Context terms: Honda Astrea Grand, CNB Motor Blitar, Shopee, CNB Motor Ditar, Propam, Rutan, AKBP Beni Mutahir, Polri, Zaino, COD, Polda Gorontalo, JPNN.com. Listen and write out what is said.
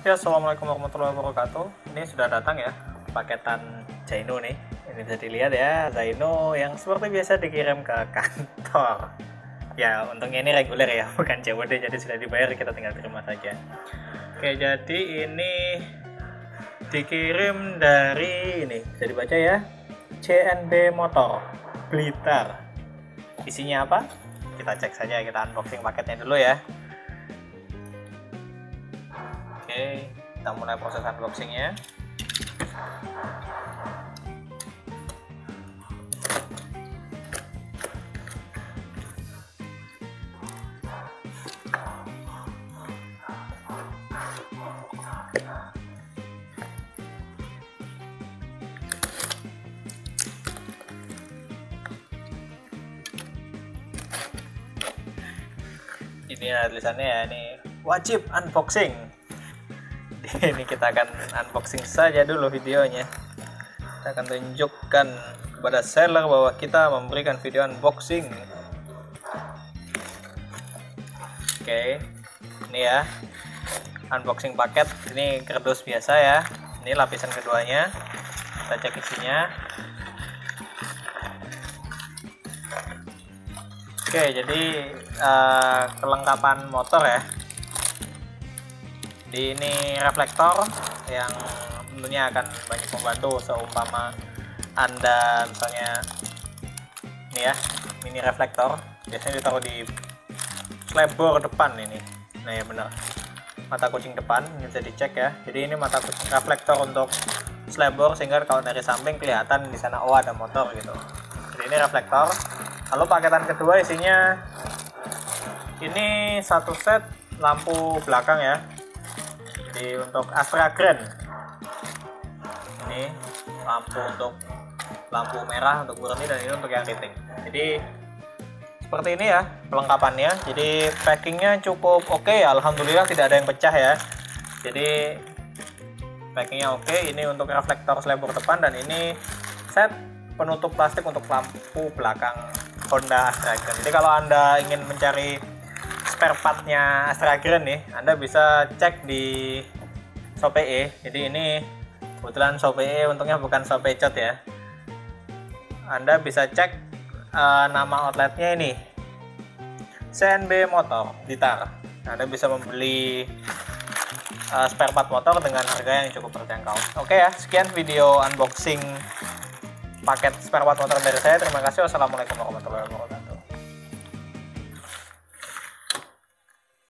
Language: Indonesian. Ya, assalamualaikum warahmatullahi wabarakatuh. Ini sudah datang ya paketan Zaino nih. Ini bisa dilihat ya, Zaino yang seperti biasa dikirim ke kantor. Ya, untungnya ini reguler ya, bukan COD, jadi sudah dibayar, kita tinggal terima saja. Oke, jadi ini dikirim dari ini, bisa dibaca ya, CNB Motor Blitar. Isinya apa? Kita cek saja, kita unboxing paketnya dulu ya. Oke, kita mulai proses unboxingnya. Ini ada tulisannya ya, ini wajib unboxing. Ini kita akan unboxing saja dulu videonya. Kita akan tunjukkan kepada seller bahwa kita memberikan video unboxing. Oke, ini ya unboxing paket. Ini kardus biasa ya. Ini lapisan keduanya. Kita cek isinya. Oke, jadi kelengkapan motor ya. Di ini reflektor yang tentunya akan banyak membantu seumpama Anda misalnya ini ya, mini reflektor biasanya ditaruh di lebar depan ini. Nah ya benar, mata kucing depan ini bisa dicek ya. Jadi ini mata kucing reflektor untuk lebar sehingga kalau dari samping kelihatan di sana oh ada motor gitu. Jadi ini reflektor. Lalu paketan kedua isinya ini satu set lampu belakang ya. Jadi untuk Astrea Grand ini lampu merah untuk berhenti dan ini untuk yang rating. Jadi seperti ini ya kelengkapannya. Jadi packingnya cukup oke, alhamdulillah tidak ada yang pecah ya. Jadi packingnya oke. Ini untuk reflektor selebor depan dan ini set penutup plastik untuk lampu belakang Honda Astrea Grand. Jadi kalau Anda ingin mencari spare partnya Astrea Grand nih, Anda bisa cek di Shopee. Jadi ini kebetulan Shopee, untungnya bukan Shopee Chat ya. Anda bisa cek nama outletnya ini CNB Motor Ditar. Anda bisa membeli spare part motor dengan harga yang cukup terjangkau. Oke ya, sekian video unboxing paket spare part motor dari saya. Terima kasih. Wassalamualaikum warahmatullahi wabarakatuh.